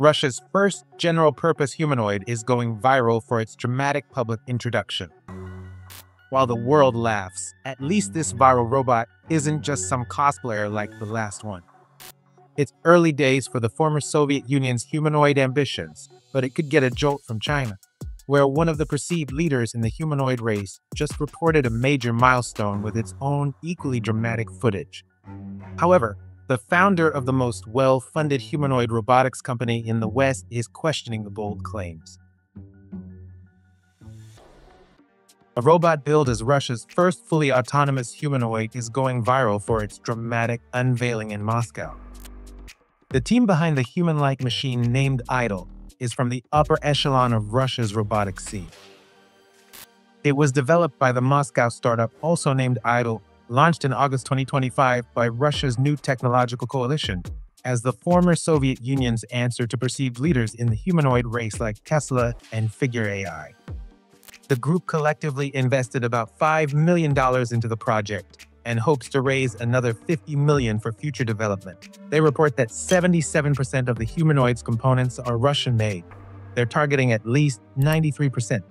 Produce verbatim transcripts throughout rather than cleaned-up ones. Russia's first general-purpose humanoid is going viral for its dramatic public introduction. While the world laughs, at least this viral robot isn't just some cosplayer like the last one. It's early days for the former Soviet Union's humanoid ambitions, but it could get a jolt from China, where one of the perceived leaders in the humanoid race just reported a major milestone with its own equally dramatic footage. However, the founder of the most well-funded humanoid robotics company in the West is questioning the bold claims. A robot billed as Russia's first fully autonomous humanoid is going viral for its dramatic unveiling in Moscow. The team behind the human-like machine named Aidol is from the upper echelon of Russia's robotic scene. It was developed by the Moscow startup also named Aidol, launched in August twenty twenty-five by Russia's New Technological Coalition, as the former Soviet Union's answer to perceived leaders in the humanoid race like Tesla and Figure A I. The group collectively invested about five million dollars into the project and hopes to raise another fifty million dollars for future development. They report that seventy-seven percent of the humanoid's components are Russian-made. They're targeting at least ninety-three percent.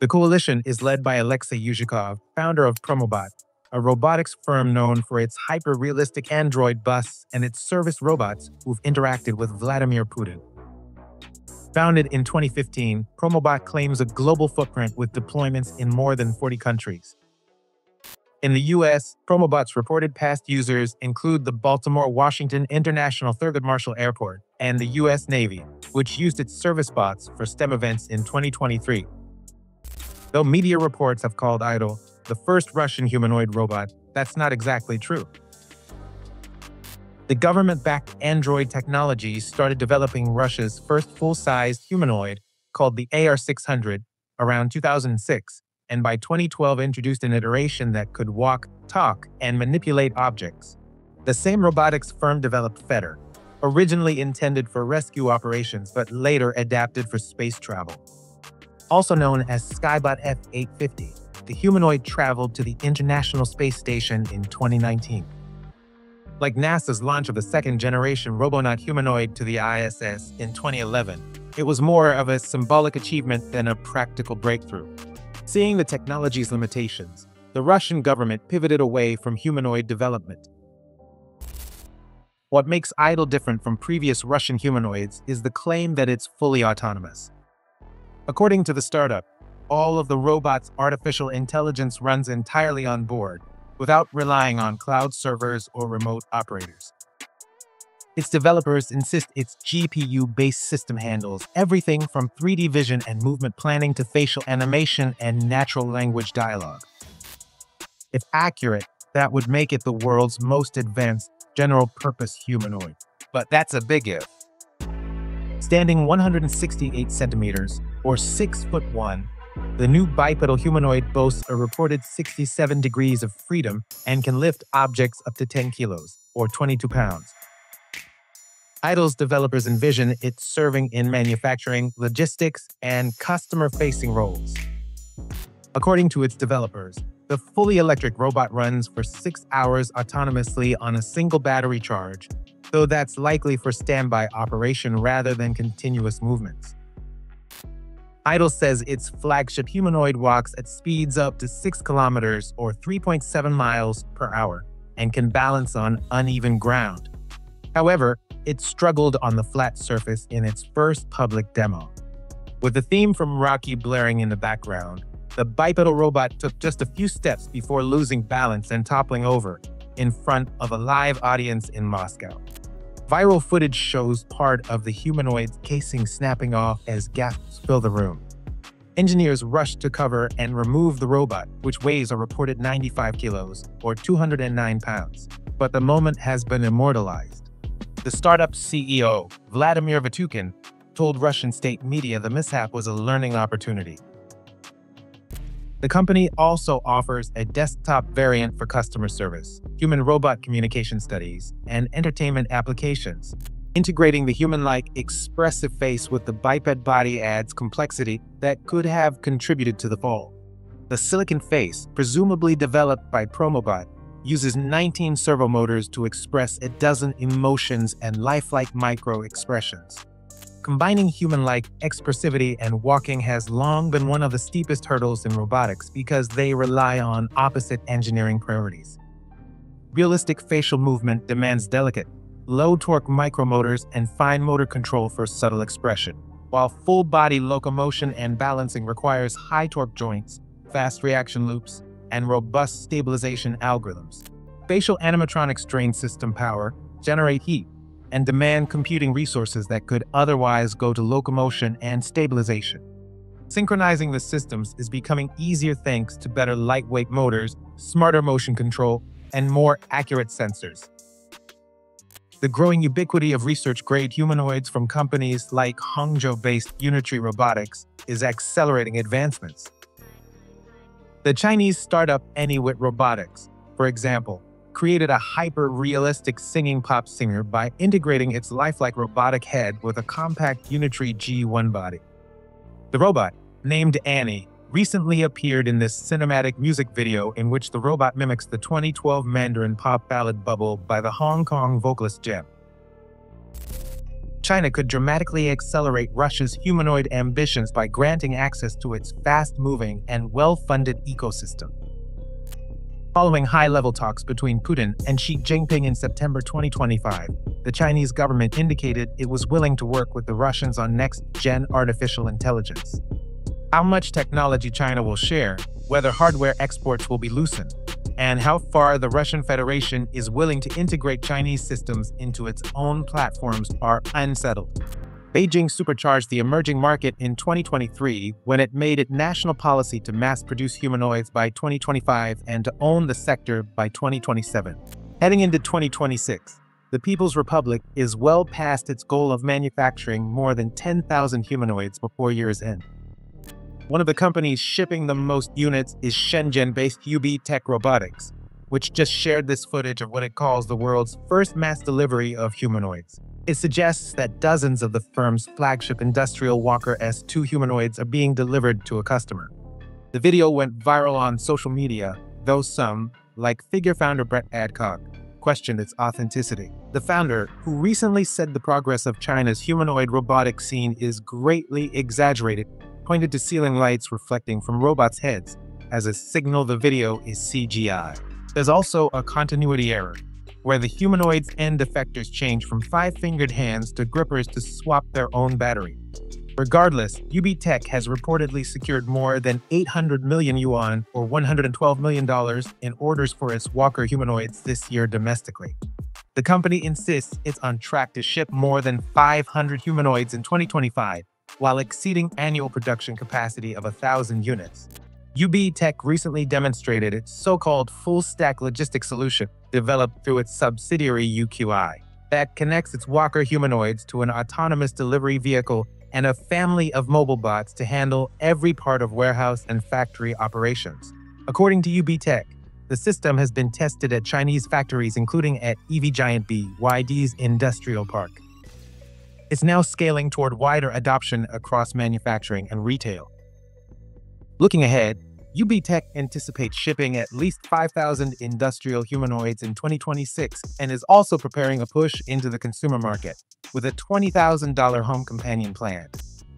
The coalition is led by Alexei Yuzhakov, founder of Promobot, a robotics firm known for its hyper-realistic android bus and its service robots who've interacted with Vladimir Putin. Founded in twenty fifteen, Promobot claims a global footprint with deployments in more than forty countries. In the U S, Promobot's reported past users include the Baltimore-Washington International Thurgood Marshall Airport and the U S Navy, which used its service bots for STEM events in twenty twenty-three. Though media reports have called Aidol the first Russian humanoid robot, that's not exactly true. The government-backed Android Technologies started developing Russia's first full-sized humanoid, called the A R six hundred, around two thousand six, and by twenty twelve introduced an iteration that could walk, talk, and manipulate objects. The same robotics firm developed Fedor, originally intended for rescue operations but later adapted for space travel. Also known as Skybot F eight fifty, the humanoid traveled to the International Space Station in twenty nineteen. Like NASA's launch of the second-generation Robonaut humanoid to the I S S in twenty eleven, it was more of a symbolic achievement than a practical breakthrough. Seeing the technology's limitations, the Russian government pivoted away from humanoid development. What makes Aidol different from previous Russian humanoids is the claim that it's fully autonomous. According to the startup, all of the robot's artificial intelligence runs entirely on board, without relying on cloud servers or remote operators. Its developers insist its G P U-based system handles everything from three D vision and movement planning to facial animation and natural language dialogue. If accurate, that would make it the world's most advanced general-purpose humanoid. But that's a big if. Standing one hundred sixty-eight centimeters, or six foot one, the new bipedal humanoid boasts a reported sixty-seven degrees of freedom and can lift objects up to ten kilos, or twenty-two pounds. Aidol's developers envision it serving in manufacturing, logistics, and customer-facing roles. According to its developers, the fully electric robot runs for six hours autonomously on a single battery charge, though that's likely for standby operation rather than continuous movements. Aidol says its flagship humanoid walks at speeds up to six kilometers or three point seven miles per hour and can balance on uneven ground. However, it struggled on the flat surface in its first public demo. With the theme from Rocky blaring in the background, the bipedal robot took just a few steps before losing balance and toppling over in front of a live audience in Moscow. Viral footage shows part of the humanoid's casing snapping off as gasps fill the room. Engineers rushed to cover and remove the robot, which weighs a reported ninety-five kilos, or two hundred nine pounds. But the moment has been immortalized. The startup's C E O, Vladimir Vatukin, told Russian state media the mishap was a learning opportunity. The company also offers a desktop variant for customer service, human-robot communication studies, and entertainment applications. Integrating the human-like, expressive face with the biped body adds complexity that could have contributed to the fall. The silicon face, presumably developed by Promobot, uses nineteen servo motors to express a dozen emotions and lifelike micro-expressions. Combining human-like expressivity and walking has long been one of the steepest hurdles in robotics because they rely on opposite engineering priorities. Realistic facial movement demands delicate, low-torque micromotors and fine motor control for subtle expression, while full-body locomotion and balancing requires high-torque joints, fast reaction loops, and robust stabilization algorithms. Facial animatronics drain system power, generate heat, and demand computing resources that could otherwise go to locomotion and stabilization. Synchronizing the systems is becoming easier thanks to better lightweight motors, smarter motion control, and more accurate sensors. The growing ubiquity of research-grade humanoids from companies like Hangzhou-based Unitree Robotics is accelerating advancements. The Chinese startup AnyWit Robotics, for example, created a hyper-realistic singing pop singer by integrating its lifelike robotic head with a compact Unitree G one body. The robot, named Annie, recently appeared in this cinematic music video in which the robot mimics the twenty twelve Mandarin pop ballad Bubble by the Hong Kong vocalist Gem. China could dramatically accelerate Russia's humanoid ambitions by granting access to its fast-moving and well-funded ecosystem. Following high-level talks between Putin and Xi Jinping in September twenty twenty-five, the Chinese government indicated it was willing to work with the Russians on next-gen artificial intelligence. How much technology China will share, whether hardware exports will be loosened, and how far the Russian Federation is willing to integrate Chinese systems into its own platforms are unsettled. Beijing supercharged the emerging market in twenty twenty-three when it made it national policy to mass-produce humanoids by twenty twenty-five and to own the sector by twenty twenty-seven. Heading into twenty twenty-six, the People's Republic is well past its goal of manufacturing more than ten thousand humanoids before year's end. One of the companies shipping the most units is Shenzhen-based U B Tech Robotics, which just shared this footage of what it calls the world's first mass delivery of humanoids. It suggests that dozens of the firm's flagship industrial Walker S two humanoids are being delivered to a customer. The video went viral on social media, though some, like Figure founder Brett Adcock, questioned its authenticity. The founder, who recently said the progress of China's humanoid robotic scene is greatly exaggerated, pointed to ceiling lights reflecting from robots' heads as a signal the video is C G I. There's also a continuity error, where the humanoids and defectors change from five-fingered hands to grippers to swap their own battery. Regardless, U B Tech has reportedly secured more than eight hundred million yuan or one hundred twelve million dollars in orders for its Walker humanoids this year domestically. The company insists it's on track to ship more than five hundred humanoids in twenty twenty-five, while exceeding annual production capacity of one thousand units. U B Tech recently demonstrated its so-called full-stack logistics solution developed through its subsidiary U Q I that connects its Walker humanoids to an autonomous delivery vehicle and a family of mobile bots to handle every part of warehouse and factory operations. According to U B Tech, the system has been tested at Chinese factories including at E V giant B Y D's industrial park. It's now scaling toward wider adoption across manufacturing and retail. Looking ahead, U B Tech anticipates shipping at least five thousand industrial humanoids in twenty twenty-six and is also preparing a push into the consumer market with a twenty thousand dollar home companion plan.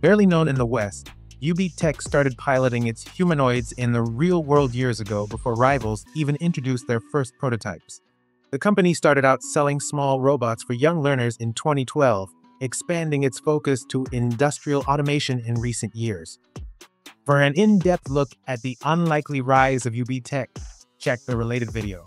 Barely known in the West, U B Tech started piloting its humanoids in the real world years ago before rivals even introduced their first prototypes. The company started out selling small robots for young learners in twenty twelve, expanding its focus to industrial automation in recent years. For an in-depth look at the unlikely rise of U B Tech, check the related video.